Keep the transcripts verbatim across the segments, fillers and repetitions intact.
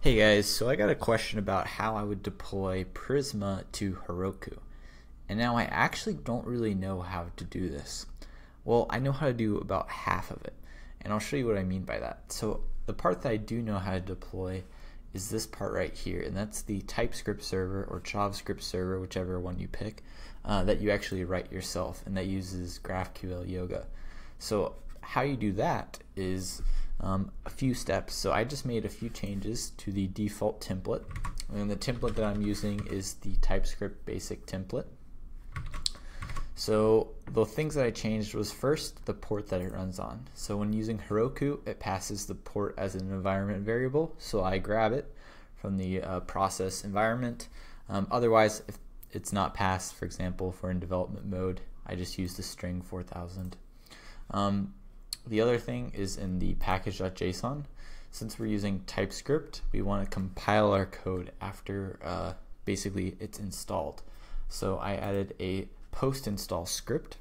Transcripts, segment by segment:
Hey guys, so I got a question about how I would deploy Prisma to Heroku. And now I actually don't really know how to do this. Well, I know how to do about half of it, and I'll show you what I mean by that. So the part that I do know how to deploy is this part right here, and that's the TypeScript server or JavaScript server, whichever one you pick, uh, that you actually write yourself, and that uses GraphQL Yoga. So how you do that is Um, a few steps. So I just made a few changes to the default template, and the template that I'm using is the TypeScript basic template. So the things that I changed was first the port that it runs on. So when using Heroku, it passes the port as an environment variable, so I grab it from the uh, process environment. Um, otherwise, if it's not passed, for example, for in development mode, I just use the string four thousand. Um, The other thing is in the package.json. Since we're using TypeScript, we want to compile our code after uh, basically it's installed. So I added a post-install script,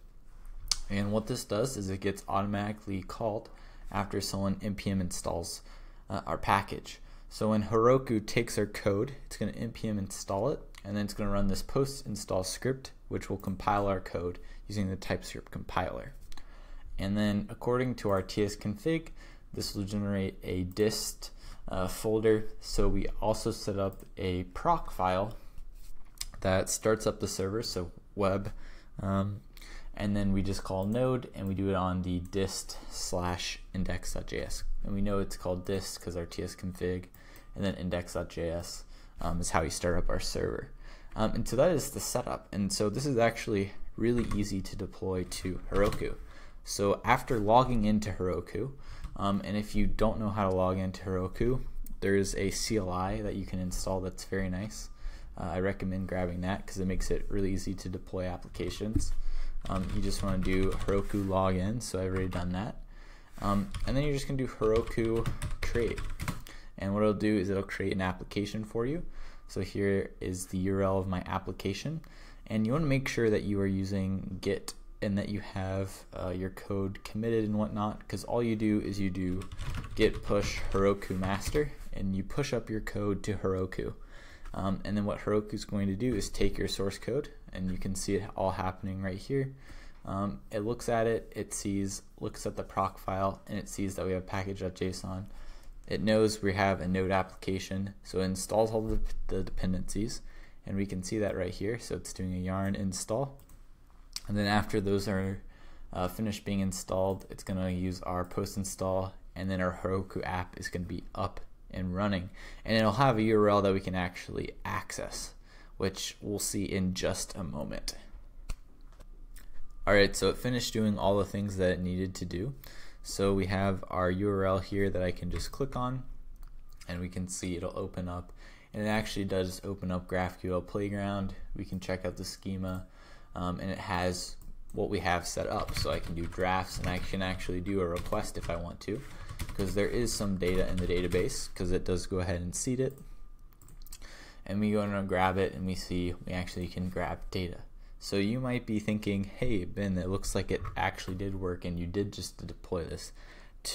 and what this does is it gets automatically called after someone npm installs uh, our package. So when Heroku takes our code, it's going to npm install it, and then it's going to run this post-install script, which will compile our code using the TypeScript compiler. And then according to our tsconfig, this will generate a dist uh, folder. So we also set up a proc file that starts up the server, so web, um, and then we just call node, and we do it on the dist slash index.js. And we know it's called dist because our tsconfig, and then index.js um, is how we start up our server. Um, and so that is the setup. And so this is actually really easy to deploy to Heroku. So after logging into Heroku, um, and if you don't know how to log into Heroku, there is a C L I that you can install that's very nice. Uh, I recommend grabbing that because it makes it really easy to deploy applications. Um, you just want to do Heroku login, so I've already done that. Um, and then you're just going to do Heroku create. And what it'll do is it'll create an application for you. So here is the U R L of my application. And you want to make sure that you are using Git and that you have uh, your code committed and whatnot, because all you do is you do git push Heroku master, and you push up your code to Heroku. Um, and then what Heroku is going to do is take your source code, and you can see it all happening right here. Um, it looks at it, it sees, looks at the proc file, and it sees that we have package.json. It knows we have a node application, so it installs all the, the dependencies, and we can see that right here. So it's doing a yarn install. And then after those are uh, finished being installed, it's going to use our post install, and then our Heroku app is going to be up and running. And it'll have a U R L that we can actually access, which we'll see in just a moment. Alright, so it finished doing all the things that it needed to do. So we have our U R L here that I can just click on, and we can see it'll open up. And it actually does open up GraphQL Playground. We can check out the schema. Um, and it has what we have set up, so I can do drafts, and I can actually do a request if I want to, because there is some data in the database, because it does go ahead and seed it, and we go in and grab it, and we see we actually can grab data. So you might be thinking, hey Ben, it looks like it actually did work, and you did just deploy this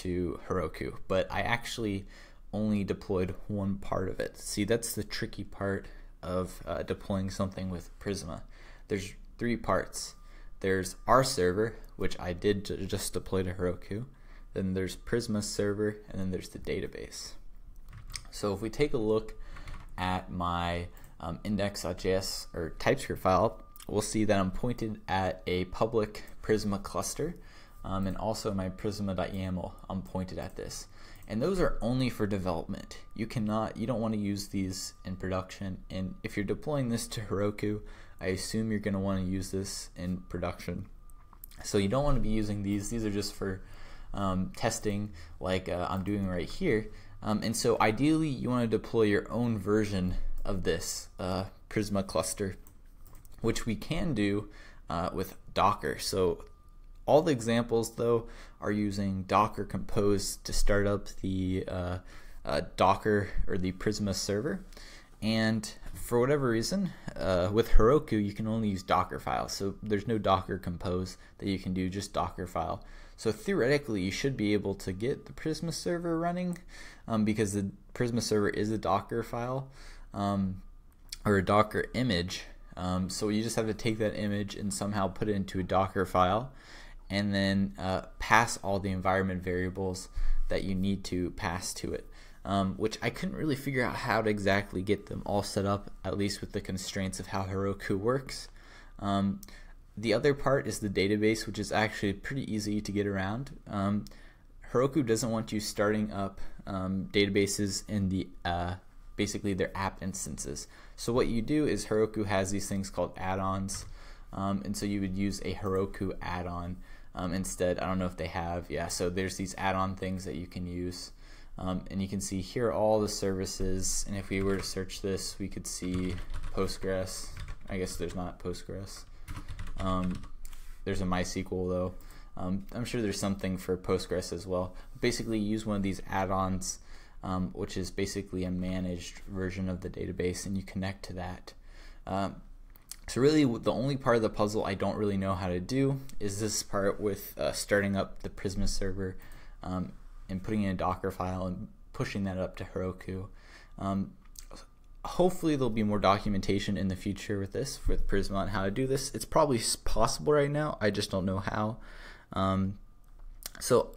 to Heroku, but I actually only deployed one part of it. See, that's the tricky part of uh, deploying something with Prisma. There's three parts. There's our server, which I did just deploy to Heroku, then there's Prisma server, and then there's the database. So if we take a look at my um, index.js or TypeScript file, we'll see that I'm pointed at a public Prisma cluster, um, and also my Prisma.yaml, I'm pointed at this. And those are only for development. You cannot, you don't want to use these in production, and if you're deploying this to Heroku, I assume you're going to want to use this in production. So you don't want to be using these. These are just for um, testing, like uh, I'm doing right here. Um, and so ideally, you want to deploy your own version of this uh, Prisma cluster, which we can do uh, with Docker. So all the examples, though, are using Docker Compose to start up the uh, uh, Docker or the Prisma server. And for whatever reason, uh, with Heroku, you can only use Docker files. So there's no Docker Compose that you can do, just Docker file. So theoretically, you should be able to get the Prisma server running um, because the Prisma server is a Docker file um, or a Docker image. Um, so you just have to take that image and somehow put it into a Docker file and then uh, pass all the environment variables that you need to pass to it, um, which I couldn't really figure out how to exactly get them all set up, at least with the constraints of how Heroku works. Um, the other part is the database, which is actually pretty easy to get around. Um, Heroku doesn't want you starting up um, databases in the uh, basically their app instances. So what you do is Heroku has these things called add-ons, um, and so you would use a Heroku add-on um, instead. I don't know if they have, yeah, so there's these add-on things that you can use, um, and you can see here are all the services, and if we were to search this, we could see Postgres. I guess there's not Postgres. Um, there's a MySQL though. Um, I'm sure there's something for Postgres as well. Basically use one of these add-ons, Um, which is basically a managed version of the database, and you connect to that. Um, so really the only part of the puzzle I don't really know how to do is this part with uh, starting up the Prisma server um, and putting in a Docker file and pushing that up to Heroku. Um, hopefully there'll be more documentation in the future with this, with Prisma, on how to do this. It's probably possible right now, I just don't know how. Um, so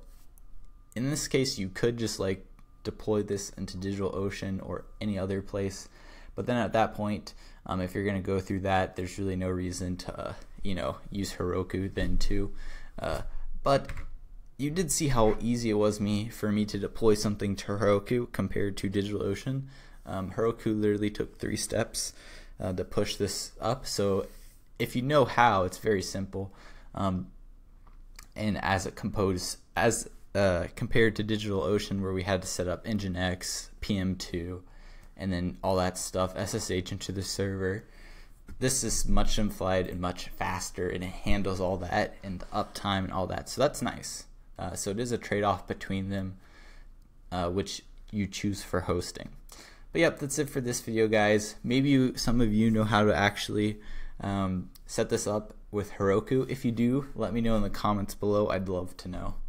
in this case you could just like deploy this into Digital Ocean or any other place, but then at that point, um, if you're going to go through that, there's really no reason to, uh, you know, use Heroku then too. Uh, but you did see how easy it was me for me to deploy something to Heroku compared to Digital Ocean. Um, Heroku literally took three steps uh, to push this up. So if you know how, it's very simple, um, and as it composes as Uh, compared to Digital Ocean, where we had to set up Nginx, P M two, and then all that stuff, S S H into the server. This is much simplified and much faster, and it handles all that and the uptime and all that. So that's nice. Uh, so it is a trade-off between them, uh, which you choose for hosting. But yep, that's it for this video, guys. Maybe you, some of you know how to actually um, set this up with Heroku. If you do, let me know in the comments below. I'd love to know.